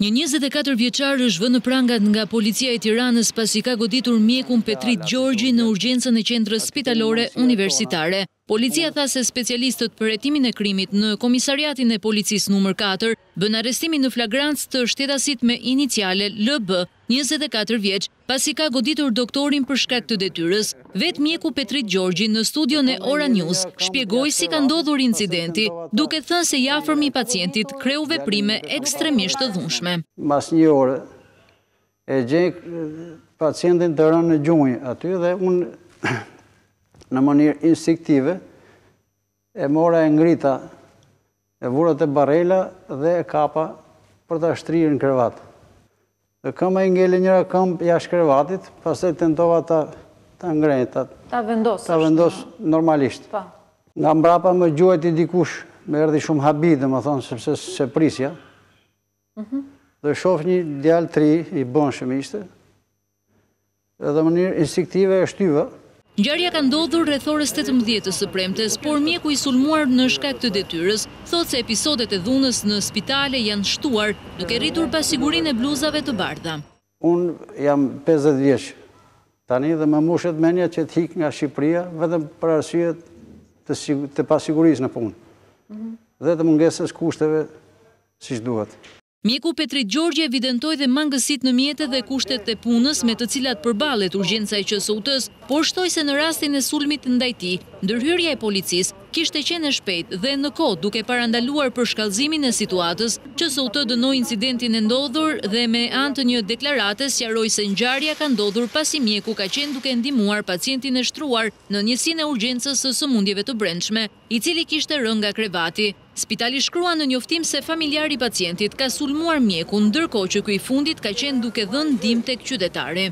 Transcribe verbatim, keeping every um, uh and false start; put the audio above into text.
Një njëzet e katër vjeçar është vënë në prangat nga policia e Tiranës pasi ka goditur mjekun Petrit Gjorgji në urgjencën e qendrës spitalore universitare. Policia tha se specialistët për hetimin e krimit në komisariatin e policisë numër katër bën arrestimin në flagrancë të shtetasit me iniciale L B, njëzet e katër vjeç, pasi ka goditur doktorin për shkak të detyrës. Vet mjeku Petrit Gjorgji në studion e Ora News shpjegoi si ka ndodhur incidenti, duke thënë se i afërmi pacientit kreu veprime ekstremisht të dhunshme. Mas një orë e gjej pacientin të rënë në gjunjë aty dhe unë në mënyrë instinktive e mora e ngrita e vura te barrela dhe e kapa për ta shtrirë në krevat. Dhe këma i ngeli njëra këmbë jashtë krevatit, pastaj tentova ta ta ngrej, ta ta vendos. Ta vendos normalisht. Pa. Nga mbrapa më gjuajti dikush, më erdhi shumë habi, domethënë sepse se prisja. Mhm. Dhe shoh një djalë tri i bonshëm ishte, edhe në mënyrë instinktive e shtyva. Ngjarja ka ndodhur rreth orës tetëmbëdhjetë së premtes, por mjeku i sulmuar në shkak të detyrës thotë se episodet e dhunës në spitale janë shtuar, duke rritur pasigurinë e bluzave të bardha. Unë jam pesëdhjetë vjeç tani dhe më mushet mendja që të hik nga Shqipëria vetëm për arsye të, të pasigurisë në punë mm-hmm. dhe të mungesës kushteve siç duhet. Mjeku Petrit Gjorgji evidentoi dhe mangësitë në mjetet dhe kushtet e punës me të cilat përballet urgjenca e Q S U T-s, por shtoi se në rastin e sulmit ndaj tij, ndërhyrja e policisë kishte qenë e shpejtë dhe në kohë, duke parandaluar për shkallëzimin e situatës. Q S U T dënoi incidentin e ndodhur dhe me anë të një deklarate sqaroi se ngjarja ka ndodhur pasi mjeku ka qenë duke ndihmuar pacientin e shtruar në njësinë e urgjencës së sëmundjeve të brendshme, i cili kishte rënë nga krevati. Spitali shkruan në njoftim se familjari i pacientit ka sulmuar mjekun, ndërkohë që ky i fundit ka qenë duke dhënë ndihmë tek qytetari.